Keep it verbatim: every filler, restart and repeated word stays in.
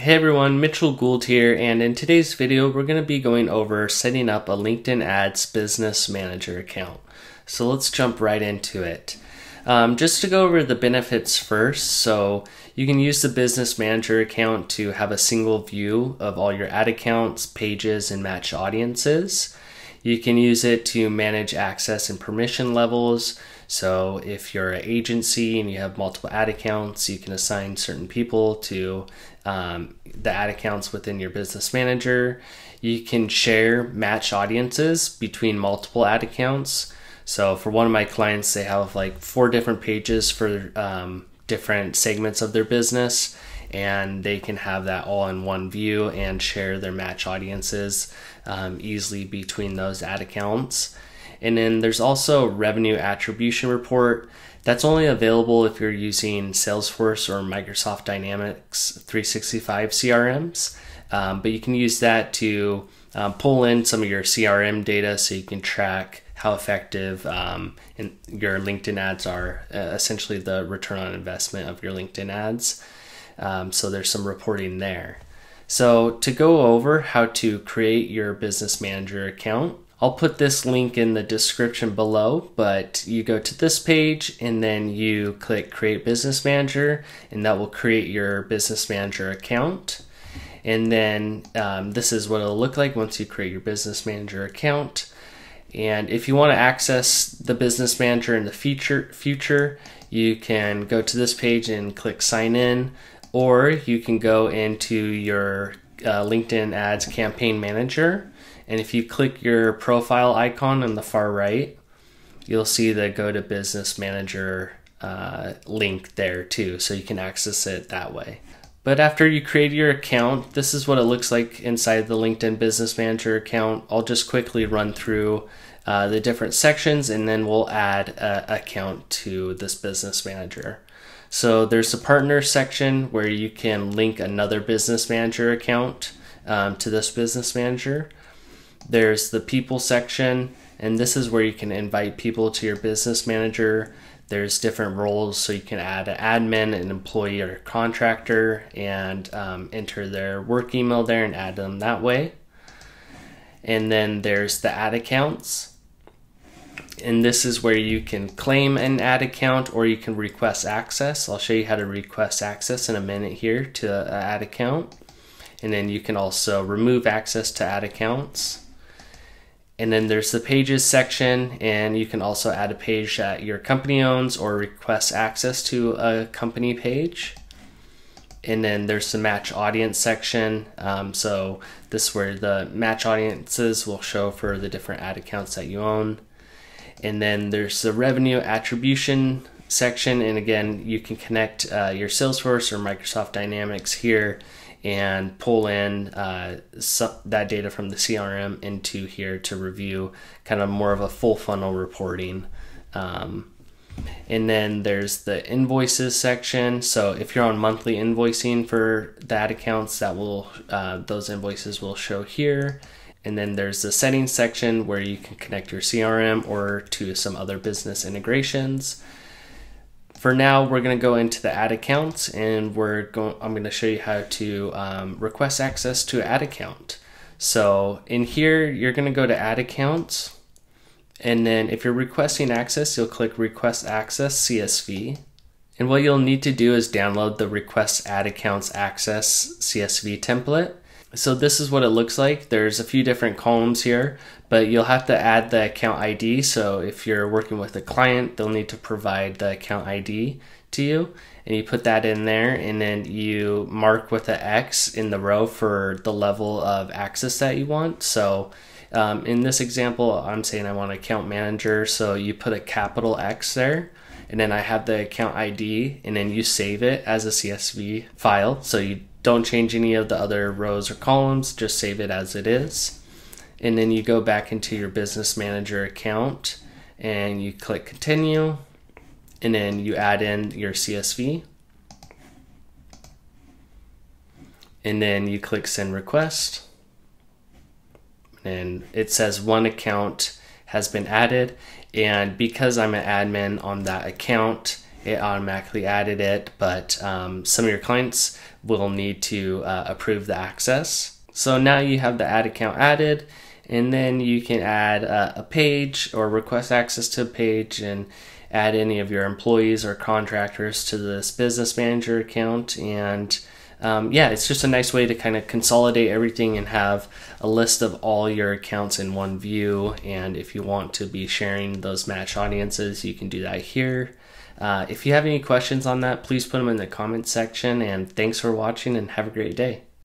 Hey everyone, Mitchell Gould here, and in today's video we're going to be going over setting up a LinkedIn Ads Business Manager account. So let's jump right into it. Um, just to go over the benefits first, so you can use the Business Manager account to have a single view of all your ad accounts, pages, and match audiences. You can use it to manage access and permission levels. So if you're an agency and you have multiple ad accounts, you can assign certain people to um, the ad accounts within your business manager. You can share match audiences between multiple ad accounts. So for one of my clients, they have like four different pages for um, different segments of their business, and they can have that all in one view and share their match audiences um, easily between those ad accounts. And then there's also revenue attribution report. That's only available if you're using Salesforce or Microsoft Dynamics three sixty-five C R Ms, um, but you can use that to um, pull in some of your C R M data so you can track how effective um, and your LinkedIn ads are, uh, essentially the return on investment of your LinkedIn ads. Um, so there's some reporting there. So to go over how to create your business manager account, I'll put this link in the description below, but you go to this page and then you click create business manager, and that will create your business manager account. And then um, this is what it'll look like once you create your business manager account. And if you want to access the business manager in the future, future, you can go to this page and click sign in, or you can go into your uh, LinkedIn Ads Campaign Manager. And if you click your profile icon on the far right, you'll see the Go to Business Manager uh, link there too, so you can access it that way. But after you create your account, this is what it looks like inside the LinkedIn Business Manager account. I'll just quickly run through uh, the different sections, and then we'll add an account to this business manager. So there's the partner section where you can link another business manager account um, to this business manager. There's the people section, and this is where you can invite people to your business manager. There's different roles, so you can add an admin, an employee, or a contractor, and um, enter their work email there and add them that way. And then there's the ad accounts. And this is where you can claim an ad account or you can request access. I'll show you how to request access in a minute here to an ad account. And then you can also remove access to ad accounts. And then there's the pages section, and you can also add a page that your company owns or request access to a company page. And then there's the match audience section. Um, so this is where the match audiences will show for the different ad accounts that you own. And then there's the revenue attribution section. And again, you can connect uh, your Salesforce or Microsoft Dynamics here and pull in uh, that data from the C R M into here to review kind of more of a full funnel reporting. Um, and then there's the invoices section. So if you're on monthly invoicing for the ad accounts, that will uh, those invoices will show here. And then there's the settings section where you can connect your C R M or to some other business integrations. For now, we're going to go into the ad accounts, and we're going, I'm going to show you how to um, request access to an ad account. So in here, you're going to go to ad accounts, and then if you're requesting access, you'll click request access C S V. And what you'll need to do is download the request ad accounts access C S V template. So this is what it looks like. There's a few different columns here, but you'll have to add the account I D. So if you're working with a client, they'll need to provide the account I D to you, and you put that in there, and then you mark with an X in the row for the level of access that you want. So um, in this example, I'm saying I want account manager, so you put a capital X there, and then I have the account I D, and then you save it as a C S V file. So you don't change any of the other rows or columns, just save it as it is. And then you go back into your business manager account and you click continue, and then you add in your C S V. And then you click send request. And it says one account has been added. And because I'm an admin on that account, it automatically added it, but um, some of your clients will need to uh, approve the access. So now you have the ad account added, and then you can add uh, a page or request access to a page and add any of your employees or contractors to this business manager account. And um, yeah, it's just a nice way to kind of consolidate everything and have a list of all your accounts in one view. And if you want to be sharing those match audiences, you can do that here. Uh, if you have any questions on that, please put them in the comment section, and thanks for watching and have a great day.